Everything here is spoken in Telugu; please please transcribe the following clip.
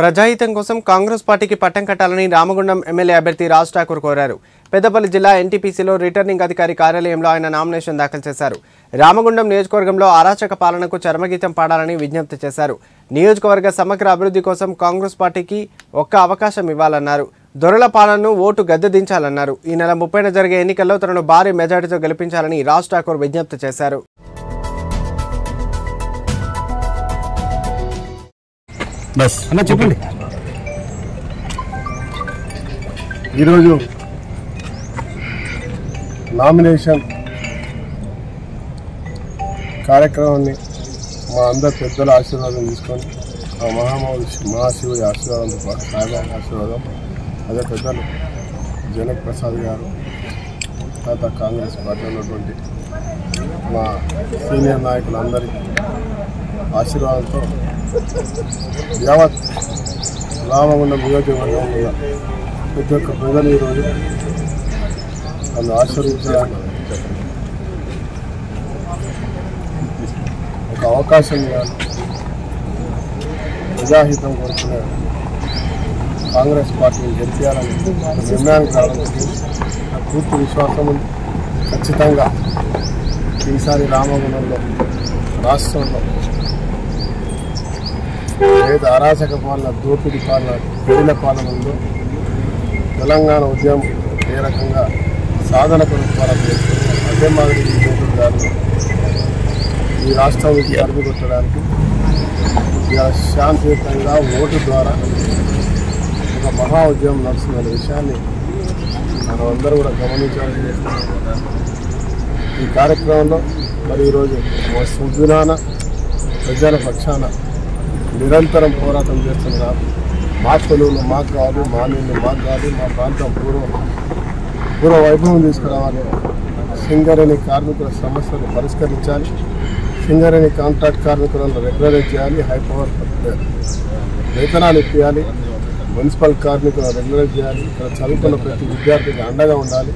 ప్రజాహితం కోసం కాంగ్రెస్ పార్టీకి పట్టం కట్టాలని రామగుండం ఎమ్మెల్యే అభ్యర్థి రాజ్ ఠాకూర్ కోరారు. పెద్దపల్లి జిల్లా ఎన్టీపీసీలో రిటర్నింగ్ అధికారి కార్యాలయంలో ఆయన నామినేషన్ దాఖలు చేశారు. రామగుండం నియోజకవర్గంలో అరాచక పాలనకు చర్మగీతం పాడాలని విజ్ఞప్తి చేశారు. నియోజకవర్గ సమగ్ర అభివృద్ధి కోసం కాంగ్రెస్ పార్టీకి ఒక్క అవకాశం ఇవ్వాలన్నారు. దొరల పాలనను ఓటు గద్దెదించాలన్నారు. ఈ నెల 30న జరిగే ఎన్నికల్లో తనను భారీ మెజార్టీతో గెలిపించాలని రాజ్ ఠాకూర్ విజ్ఞప్తి చేశారు. బస్ అన్న చెప్పండి. ఈరోజు నామినేషన్ కార్యక్రమాన్ని మా అందరి పెద్దల ఆశీర్వాదం తీసుకొని ఆ మహాశివుడి ఆశీర్వాదంతో పాటు సాయిబాబు ఆశీర్వాదం, అదే పెద్దలు జనక్ ప్రసాద్ గారు, తర్వాత కాంగ్రెస్ పార్టీ ఉన్నటువంటి మా సీనియర్ నాయకులందరి ఆశీర్వాదంతో యావత్ రామగుండం నియోజకవర్గం కూడా ప్రతి ఒక్క ప్రజలు ఈరోజు నన్ను ఆశీర్వించడానికి ఒక అవకాశం ఇవ్వాలి. ప్రజాహితం కోరుకునే కాంగ్రెస్ పార్టీని గెలిపించాలని నిర్ణయానికి రావడానికి నాకు పూర్తి విశ్వాసం ఉంది. ఖచ్చితంగా ఈసారి రామగుండంలో రాష్ట్రంలో ఏది అరాచక పాలన, దోపిడీ పాలన, పేదల పాలన ఉందో, తెలంగాణ ఉద్యమం ఏ రకంగా సాధన కొనుక్కోవాలని చేస్తుంది అదే మాదిరి ఈ దోపిడీ దారులు ఈ రాష్ట్రానికి అడుగుపెట్టడానికి ఇలా శాంతియుతంగా ఓటు ద్వారా ఒక మహా ఉద్యమం నడుస్తున్న విషయాన్ని మనం అందరూ కూడా గమనించాలని చేస్తున్నాం. ఈ కార్యక్రమంలో మరి ఈరోజు సుదినాన ప్రజల పక్షాన నిరంతరం పోరాటం చేస్తున్నారు. మా తెలుగులు మాకు కాదు, మా నీళ్ళు మాకు కాదు, మా ప్రాంతం పూర్వ వైభవం తీసుకురావాలి. సింగరేణి కార్మికుల సమస్యలు పరిష్కరించాలి. సింగరేణి కాంట్రాక్ట్ కార్మికులను రెగ్యులరైజ్ చేయాలి, హైపవర్ వేతనాలు ఇప్పించాలి. మున్సిపల్ కార్మికులను రెగ్యులరైజ్ చేయాలి. ఇక్కడ చదువుకున్న ప్రతి విద్యార్థికి అండగా ఉండాలి.